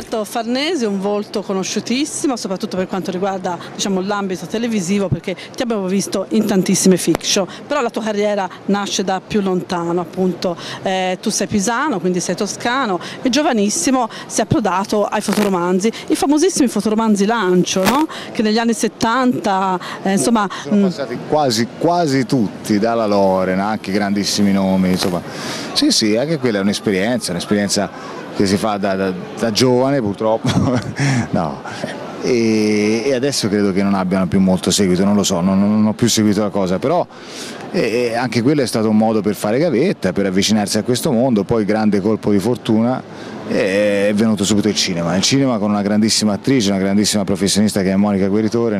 Roberto Farnesi, un volto conosciutissimo, soprattutto per quanto riguarda l'ambito televisivo, perché ti abbiamo visto in tantissime fiction, però la tua carriera nasce da più lontano, appunto. Tu sei pisano, quindi sei toscano e giovanissimo sei approdato ai fotoromanzi, i famosissimi fotoromanzi Lancio, no? Che negli anni 70, insomma... Sono passati quasi tutti, dalla Lorena, anche grandissimi nomi, insomma. Sì, anche quella è un'esperienza che si fa da giovane, purtroppo, no. E adesso credo che non abbiano più molto seguito, non lo so, non ho più seguito la cosa, però anche quello è stato un modo per fare gavetta, per avvicinarsi a questo mondo. Poi grande colpo di fortuna è venuto subito il cinema con una grandissima attrice, una grandissima professionista che è Monica Guerritore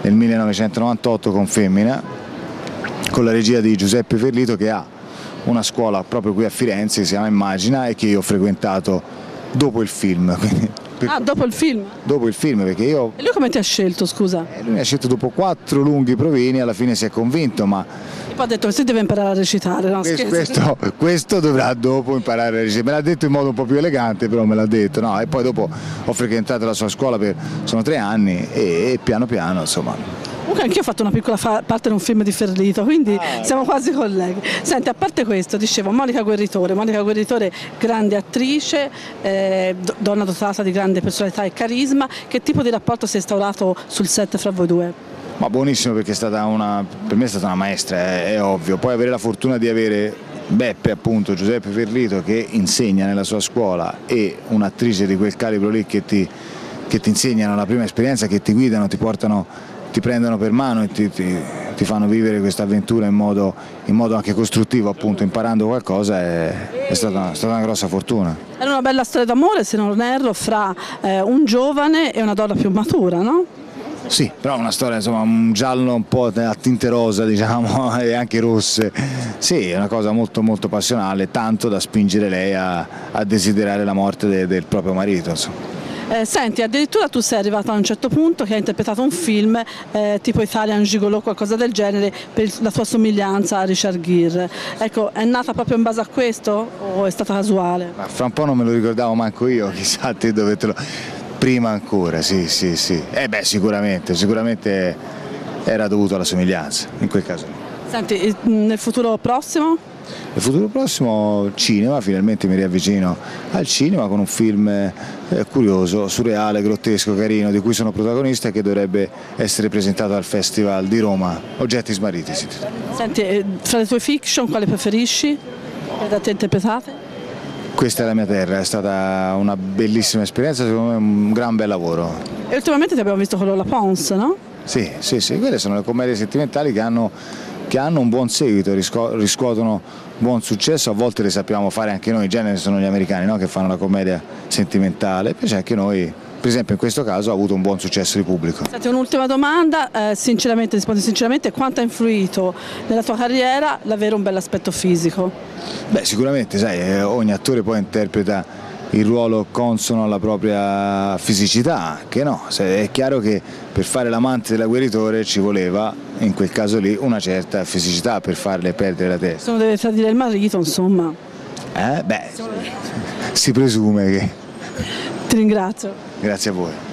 nel 1998 con Femmina, con la regia di Giuseppe Ferlito, che ha una scuola proprio qui a Firenze, si chiama Immagina, e che io ho frequentato dopo il film. Dopo il film? Dopo il film, perché io... E lui come ti ha scelto, scusa? Lui mi ha scelto dopo 4 lunghi provini, alla fine si è convinto, ma... E poi ha detto che si deve imparare a recitare, no? Questo dovrà dopo imparare a recitare, me l'ha detto in modo un po' più elegante, però me l'ha detto, no? E poi dopo ho frequentato la sua scuola per... sono 3 anni e piano piano, insomma... Comunque anch'io ho fatto una piccola parte in un film di Ferlito, quindi siamo quasi colleghi. Senti, a parte questo, dicevo, Monica Guerritore, grande attrice, donna dotata di grande personalità e carisma. Che tipo di rapporto si è instaurato sul set fra voi due? Ma buonissimo, perché è stata per me è stata una maestra, è ovvio. Poi avere la fortuna di avere Beppe, appunto, Giuseppe Ferlito, che insegna nella sua scuola, e un'attrice di quel calibro lì che ti insegnano la prima esperienza, che ti guidano, ti portano... ti prendono per mano e ti fanno vivere questa avventura in modo anche costruttivo, appunto, imparando qualcosa, è stata una grossa fortuna. Era una bella storia d'amore, se non erro, fra un giovane e una donna più matura, no? Sì, però una storia, insomma, un giallo un po' a tinte rosa, diciamo, e anche rosse. Sì, è una cosa molto molto passionale, tanto da spingere lei a desiderare la morte del proprio marito, insomma. Senti, addirittura tu sei arrivato a un certo punto che hai interpretato un film tipo Italian Gigolo o qualcosa del genere per la tua somiglianza a Richard Gere. Ecco, è nata proprio in base a questo o è stata casuale? Ma fra un po' non me lo ricordavo manco io, chissà te dove te lo... Prima ancora, sì. Beh, sicuramente era dovuto alla somiglianza, in quel caso. Senti, nel futuro prossimo? Nel futuro prossimo cinema, finalmente mi riavvicino al cinema con un film curioso, surreale, grottesco, carino, di cui sono protagonista e che dovrebbe essere presentato al Festival di Roma, Oggetti Smariti. Senti, fra le tue fiction quale preferisci? Quelle da te interpretate? Questa è la mia terra, è stata una bellissima esperienza, secondo me un gran bel lavoro. E ultimamente ti abbiamo visto con La Ponce, no? Sì, quelle sono le commedie sentimentali che hanno un buon seguito, riscuotono buon successo, a volte le sappiamo fare anche noi, in genere sono gli americani, no? Che fanno la commedia sentimentale, invece anche noi, per esempio in questo caso, ha avuto un buon successo di pubblico. Senti, un'ultima domanda, sinceramente, rispondi sinceramente, quanto ha influito nella tua carriera l'avere un bell'aspetto fisico? Beh, sicuramente, sai, ogni attore poi interpreta il ruolo consono alla propria fisicità, che no, è chiaro che per fare l'amante della Guerritore ci voleva, in quel caso lì, una certa fisicità per farle perdere la testa. Se non deve tradire il marito, insomma. Beh, si presume che... Ti ringrazio. Grazie a voi.